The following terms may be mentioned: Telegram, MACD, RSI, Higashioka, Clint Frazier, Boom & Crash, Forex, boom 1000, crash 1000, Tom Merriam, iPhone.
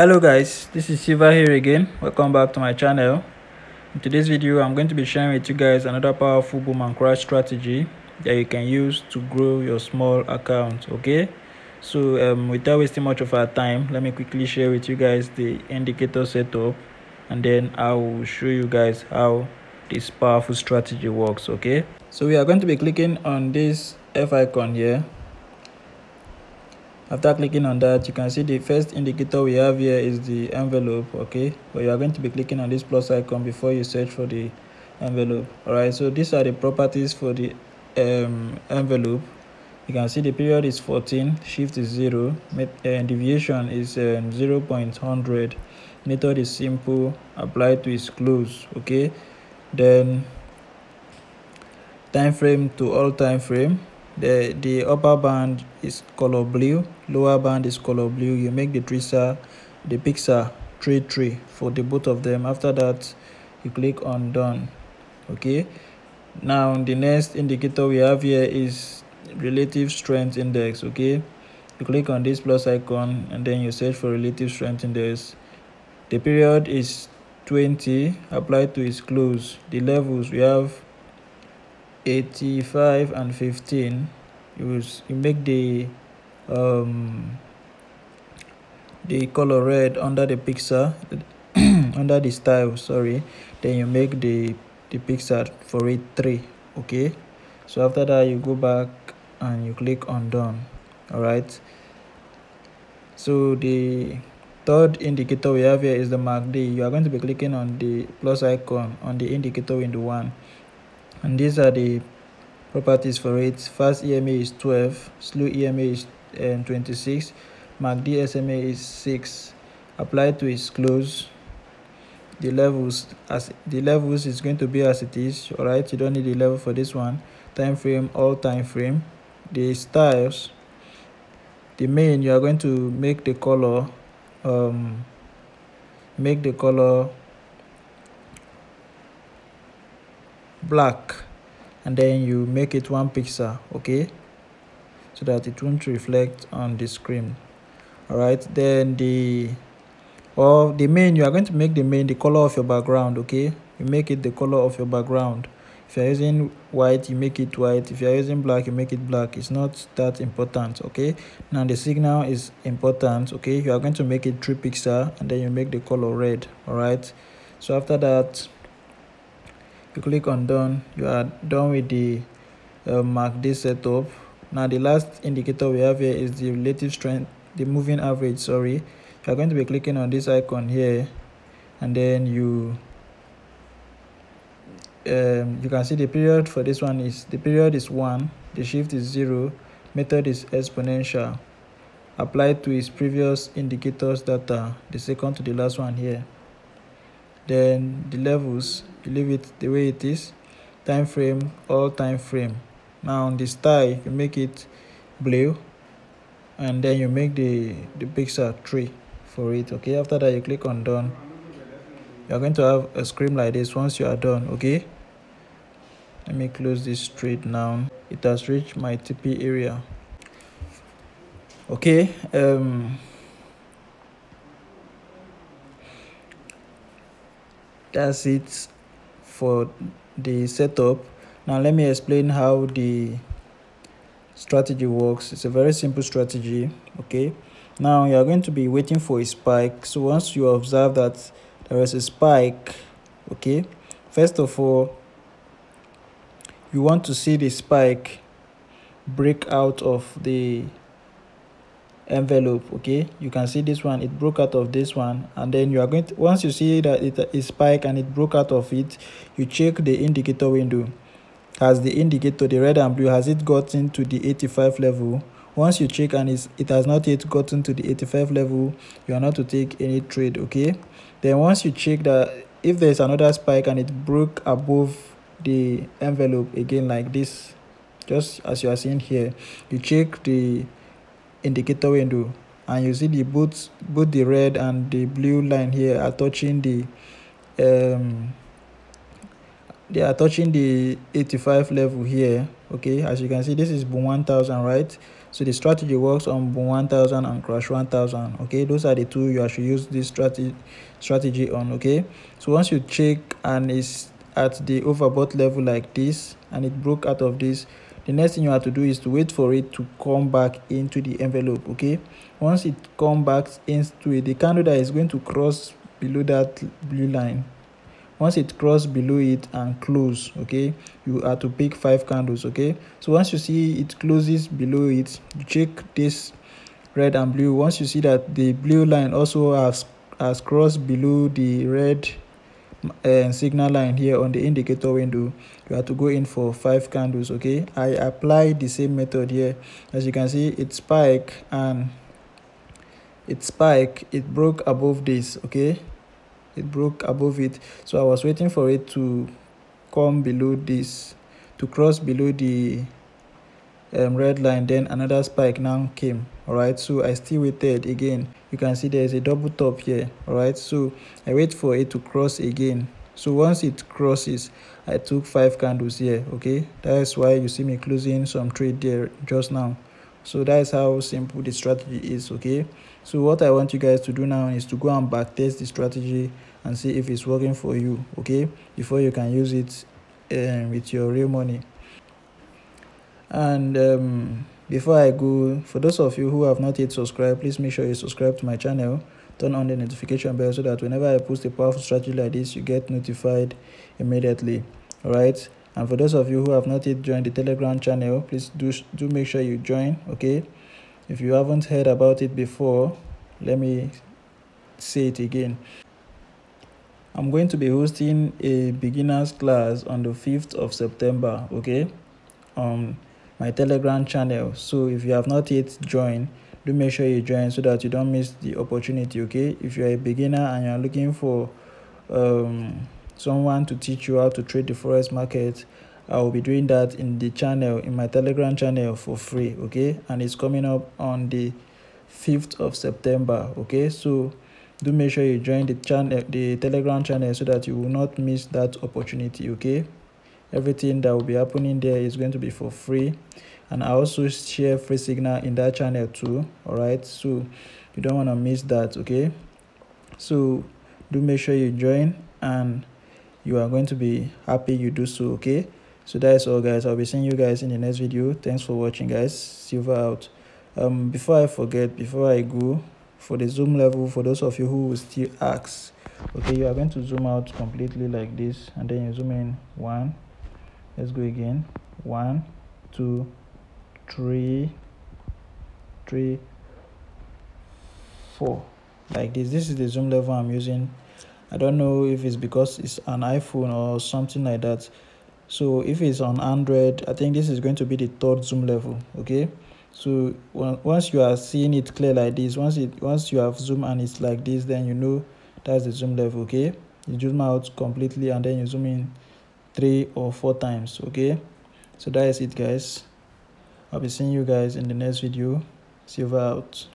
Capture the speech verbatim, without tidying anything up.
Hello guys, this is Siva here again. Welcome back to my channel. In today's video, I'm going to be sharing with you guys another powerful boom and crash strategy that you can use to grow your small account. Okay, so um without wasting much of our time, let me quickly share with you guys the indicator setup, and then I will show you guys how this powerful strategy works. Okay, so we are going to be clicking on this F icon here. After clicking on that, you can see the first indicator we have here is the envelope. Okay, but you are going to be clicking on this plus icon before you search for the envelope. All right, so these are the properties for the um envelope. You can see the period is fourteen, shift is zero, and deviation is um, zero point one hundred. Method is simple, apply to is close. Okay, then time frame to all time frame. The, the upper band is color blue, lower band is color blue. You make the tracer, the pixel three three for the both of them. After that, you click on done. Okay, now the next indicator we have here is relative strength index. Okay, you click on this plus icon and then you search for relative strength index. The period is twenty, apply to is close. The levels we have eighty-five and fifteen. You, will, you make the um the color red under the pixel under the style, sorry, then you make the the pixel for it three. Okay, so after that you go back and you click on done. All right, so the third indicator we have here is the M A C D. You are going to be clicking on the plus icon on the indicator window one, and these are the properties for it. Fast E M A is twelve, slow E M A is um, twenty-six, M A C D S M A is six, apply to is close. The levels as the levels is going to be as it is. All right, you don't need the level for this one. Time frame, all time frame. The styles, the main, you are going to make the color um make the color black, and then you make it one pixel. Okay, so that it won't reflect on the screen. All right, then the or the main, you are going to make the main the color of your background. Okay, you make it the color of your background. If you're using white, you make it white. If you're using black, you make it black. It's not that important. Okay, now the signal is important. Okay, you are going to make it three pixel and then you make the color red. All right, so after that you click on done. You are done with the uh, M A C D setup. Now the last indicator we have here is the relative strength, the moving average, sorry. You are going to be clicking on this icon here, and then you um you can see the period for this one is the period is one, the shift is zero, method is exponential, apply to its previous indicators data, the second to the last one here. Then the levels, you leave it the way it is. Time frame, all time frame. Now on the style, you make it blue, and then you make the the pixel three for it. Okay, after that you click on done. You are going to have a screen like this once you are done. Okay, let me close this straight. Now it has reached my T P area. Okay, um that's it for the setup. Now let me explain how the strategy works. It's a very simple strategy. Okay, now you are going to be waiting for a spike. So once you observe that there is a spike, okay, first of all you want to see the spike break out of the envelope. Okay, you can see this one, it broke out of this one, and then you are going to, once you see that it is spike and it broke out of it, you check the indicator window. Has the indicator, the red and blue, has it gotten to the eighty-five level? Once you check and it's, it has not yet gotten to the eighty-five level, you are not to take any trade. Okay, then once you check that if there is another spike and it broke above the envelope again like this, just as you are seeing here, you check the indicator window and you see the both both the red and the blue line here are touching the um they are touching the eighty-five level here. Okay, as you can see, this is boom one thousand, right? So the strategy works on boom one thousand and crash one thousand. Okay, those are the two you should use this strategy strategy on. Okay, so once you check and it's at the overbought level like this and it broke out of this, the next thing you have to do is to wait for it to come back into the envelope. Okay, once it comes back into it, the candle that is going to cross below that blue line, once it crosses below it and close, okay, you have to pick five candles. Okay, so once you see it closes below it, you check this red and blue. Once you see that the blue line also has has crossed below the red uh, signal line here on the indicator window, you have to go in for five candles. Okay, I apply the same method here. As you can see, it spiked and it spiked it broke above this. Okay, it broke above it, so I was waiting for it to come below this, to cross below the um, red line, then another spike now came. All right, so I still waited again. You can see there is a double top here. All right, so I wait for it to cross again. So once it crosses, I took five candles here. Okay, that's why you see me closing some trade there just now. So that's how simple the strategy is. Okay, so what I want you guys to do now is to go and back test the strategy and see if it's working for you. Okay, before you can use it uh, with your real money. And um, before I go, for those of you who have not yet subscribed, please make sure you subscribe to my channel, turn on the notification bell so that whenever I post a powerful strategy like this, you get notified immediately. All right. And for those of you who have not yet joined the Telegram channel, please do do make sure you join. Okay, if you haven't heard about it before, let me say it again. I'm going to be hosting a beginners class on the fifth of September. Okay, on my Telegram channel. So if you have not yet joined, do make sure you join so that you don't miss the opportunity. Okay, if you are a beginner and you are looking for um someone to teach you how to trade the forex market, I will be doing that in the channel, in my Telegram channel, for free. Okay, and it's coming up on the fifth of September. Okay, so do make sure you join the channel, the Telegram channel, so that you will not miss that opportunity. Okay, everything that will be happening there is going to be for free, and I also share free signal in that channel too. All right, so you don't want to miss that. Okay, so do make sure you join, and you are going to be happy you do so. Okay, so that's all, guys. I'll be seeing you guys in the next video. Thanks for watching, guys. Silver out. Um before I forget, before I go, for the zoom level, for those of you who will still ask, okay, you are going to zoom out completely like this, and then you zoom in one. Let's go again. One two three three four, like this. This is the zoom level I'm using. I don't know if it's because it's an iPhone or something like that. So if it's on Android, I think this is going to be the third zoom level. Okay, so once you are seeing it clear like this, once it once you have zoomed and it's like this, then you know that's the zoom level. Okay, you zoom out completely and then you zoom in three or four times. Okay, so that is it, guys. I'll be seeing you guys in the next video. Silver out.